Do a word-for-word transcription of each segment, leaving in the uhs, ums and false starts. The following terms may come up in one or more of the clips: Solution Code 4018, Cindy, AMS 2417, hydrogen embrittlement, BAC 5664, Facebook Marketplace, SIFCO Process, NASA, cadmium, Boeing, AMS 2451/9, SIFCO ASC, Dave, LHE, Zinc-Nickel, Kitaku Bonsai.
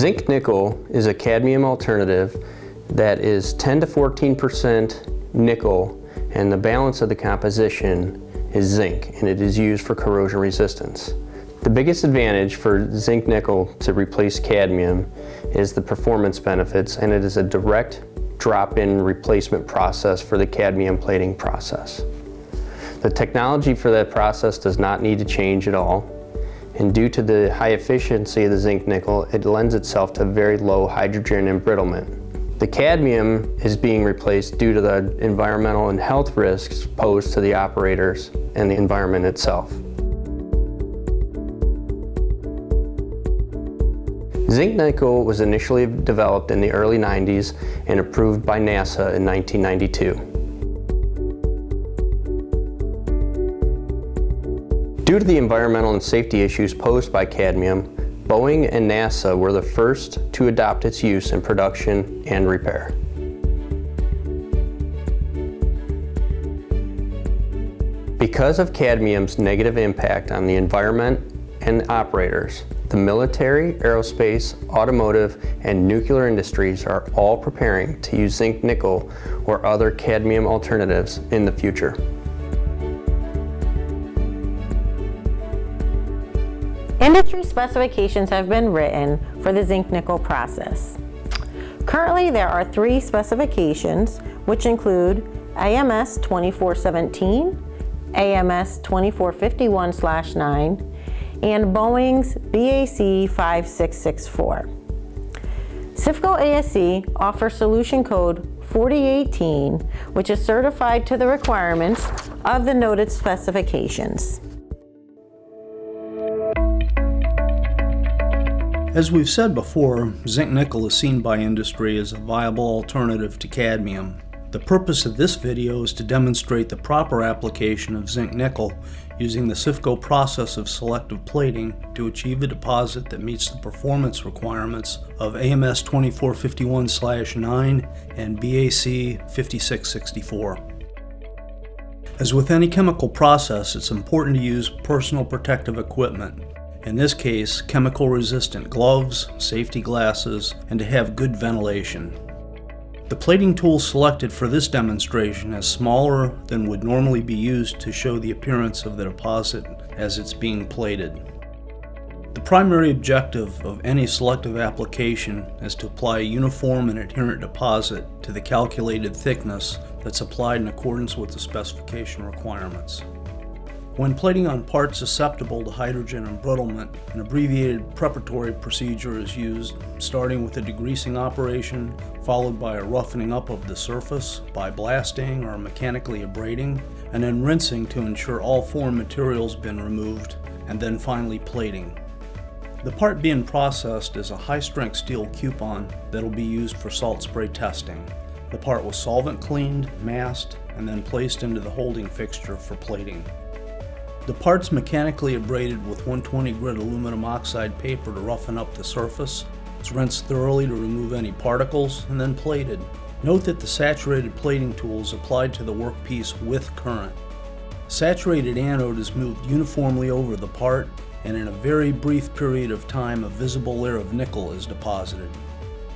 Zinc-Nickel is a cadmium alternative that is ten to fourteen percent nickel, and the balance of the composition is zinc, and it is used for corrosion resistance. The biggest advantage for zinc-nickel to replace cadmium is the performance benefits, and it is a direct drop-in replacement process for the cadmium plating process. The technology for that process does not need to change at all, and due to the high efficiency of the zinc-nickel, it lends itself to very low hydrogen embrittlement. The cadmium is being replaced due to the environmental and health risks posed to the operators and the environment itself. Zinc-Nickel was initially developed in the early nineties and approved by NASA in nineteen ninety-two. Due to the environmental and safety issues posed by cadmium, Boeing and NASA were the first to adopt its use in production and repair. Because of cadmium's negative impact on the environment and operators, the military, aerospace, automotive, and nuclear industries are all preparing to use zinc-nickel or other cadmium alternatives in the future. Industry specifications have been written for the zinc-nickel process. Currently, there are three specifications, which include A M S twenty-four seventeen, A M S twenty-four fifty-one slash nine, and Boeing's B A C five six six four. SIFCO A S C offers Solution Code forty eighteen, which is certified to the requirements of the noted specifications. As we've said before, zinc-nickel is seen by industry as a viable alternative to cadmium. The purpose of this video is to demonstrate the proper application of zinc-nickel using the SIFCO process of selective plating to achieve a deposit that meets the performance requirements of A M S twenty-four fifty-one slash nine and B A C fifty-six sixty-four. As with any chemical process, it's important to use personal protective equipment. In this case, chemical-resistant gloves, safety glasses, and to have good ventilation. The plating tool selected for this demonstration is smaller than would normally be used to show the appearance of the deposit as it's being plated. The primary objective of any selective application is to apply a uniform and adherent deposit to the calculated thickness that's applied in accordance with the specification requirements. When plating on parts susceptible to hydrogen embrittlement, an abbreviated preparatory procedure is used, starting with a degreasing operation, followed by a roughening up of the surface by blasting or mechanically abrading, and then rinsing to ensure all foreign materials have been removed, and then finally plating. The part being processed is a high-strength steel coupon that will be used for salt spray testing. The part was solvent cleaned, masked, and then placed into the holding fixture for plating. The part's mechanically abraded with one twenty grit aluminum oxide paper to roughen up the surface. It's rinsed thoroughly to remove any particles and then plated. Note that the saturated plating tool is applied to the workpiece with current. Saturated anode is moved uniformly over the part, and in a very brief period of time a visible layer of nickel is deposited.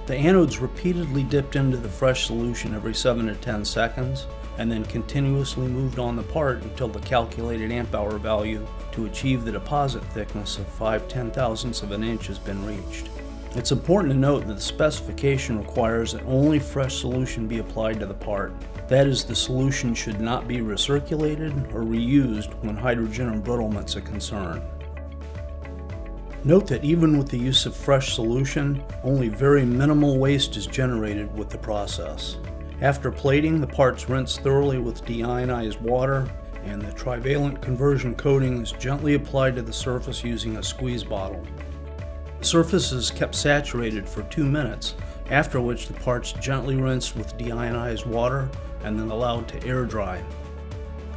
The anode's repeatedly dipped into the fresh solution every seven to ten seconds, and then continuously moved on the part until the calculated amp hour value to achieve the deposit thickness of five ten thousandths of an inch has been reached. It's important to note that the specification requires that only fresh solution be applied to the part. That is, the solution should not be recirculated or reused when hydrogen embrittlement is a concern. Note that even with the use of fresh solution, only very minimal waste is generated with the process. After plating, the part's rinsed thoroughly with deionized water, and the trivalent conversion coating is gently applied to the surface using a squeeze bottle. The surface is kept saturated for two minutes, after which the part's gently rinsed with deionized water and then allowed to air dry.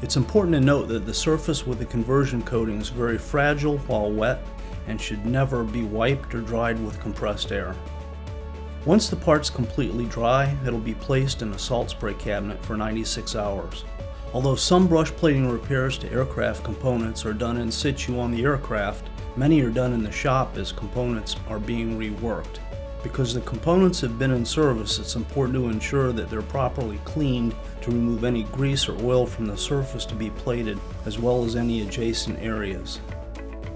It's important to note that the surface with the conversion coating is very fragile while wet and should never be wiped or dried with compressed air. Once the part's completely dry, it'll be placed in a salt spray cabinet for ninety-six hours. Although some brush plating repairs to aircraft components are done in situ on the aircraft, many are done in the shop as components are being reworked. Because the components have been in service, it's important to ensure that they're properly cleaned to remove any grease or oil from the surface to be plated, as well as any adjacent areas.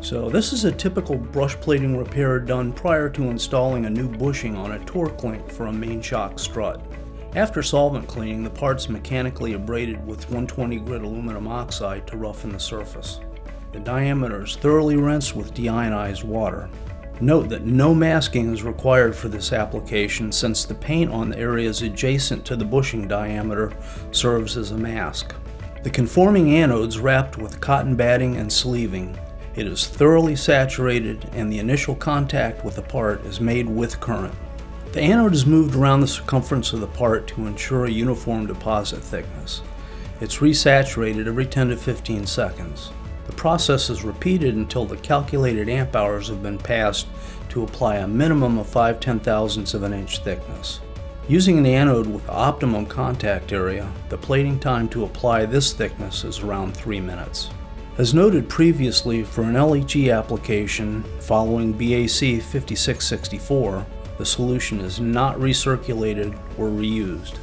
So this is a typical brush plating repair done prior to installing a new bushing on a torque link for a main shock strut. After solvent cleaning, the part's mechanically abraded with one twenty grit aluminum oxide to roughen the surface. The diameter is thoroughly rinsed with deionized water. Note that no masking is required for this application since the paint on the areas adjacent to the bushing diameter serves as a mask. The conforming anode is wrapped with cotton batting and sleeving. It is thoroughly saturated and the initial contact with the part is made with current. The anode is moved around the circumference of the part to ensure a uniform deposit thickness. It's resaturated every ten to fifteen seconds. The process is repeated until the calculated amp hours have been passed to apply a minimum of five ten-thousandths of an inch thickness. Using an anode with optimum contact area, the plating time to apply this thickness is around three minutes. As noted previously, for an L H E application following B A C fifty-six sixty-four, the solution is not recirculated or reused.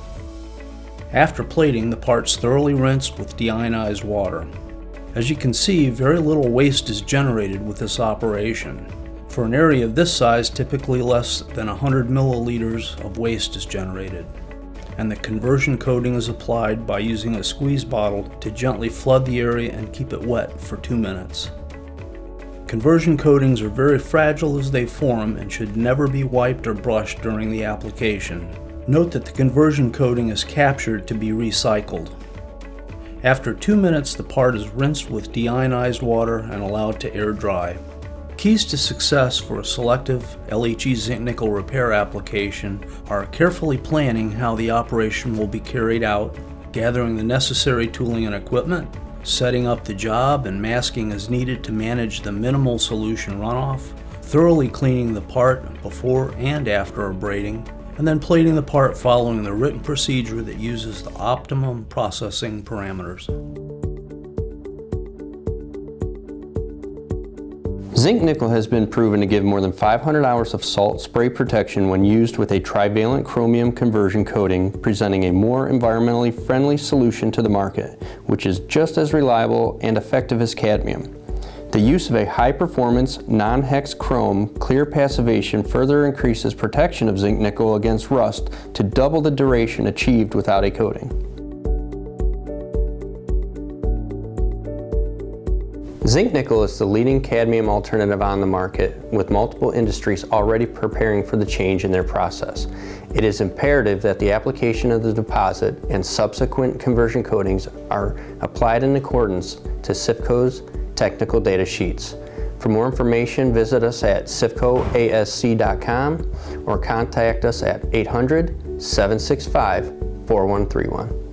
After plating, the part's thoroughly rinsed with deionized water. As you can see, very little waste is generated with this operation. For an area of this size, typically less than one hundred milliliters of waste is generated. And the conversion coating is applied by using a squeeze bottle to gently flood the area and keep it wet for two minutes. Conversion coatings are very fragile as they form and should never be wiped or brushed during the application. Note that the conversion coating is captured to be recycled. After two minutes, the part is rinsed with deionized water and allowed to air dry. Keys to success for a selective L H E zinc-nickel repair application are carefully planning how the operation will be carried out, gathering the necessary tooling and equipment, setting up the job and masking as needed to manage the minimal solution runoff, thoroughly cleaning the part before and after abrading, and then plating the part following the written procedure that uses the optimum processing parameters. Zinc-Nickel has been proven to give more than five hundred hours of salt spray protection when used with a trivalent chromium conversion coating, presenting a more environmentally friendly solution to the market, which is just as reliable and effective as cadmium. The use of a high-performance, non-hex chrome clear passivation further increases protection of zinc-nickel against rust to double the duration achieved without a coating. Zinc-Nickel is the leading cadmium alternative on the market, with multiple industries already preparing for the change in their process. It is imperative that the application of the deposit and subsequent conversion coatings are applied in accordance to SIFCO's technical data sheets. For more information, visit us at sifco A S C dot com or contact us at eight hundred, seven six five, four one three one.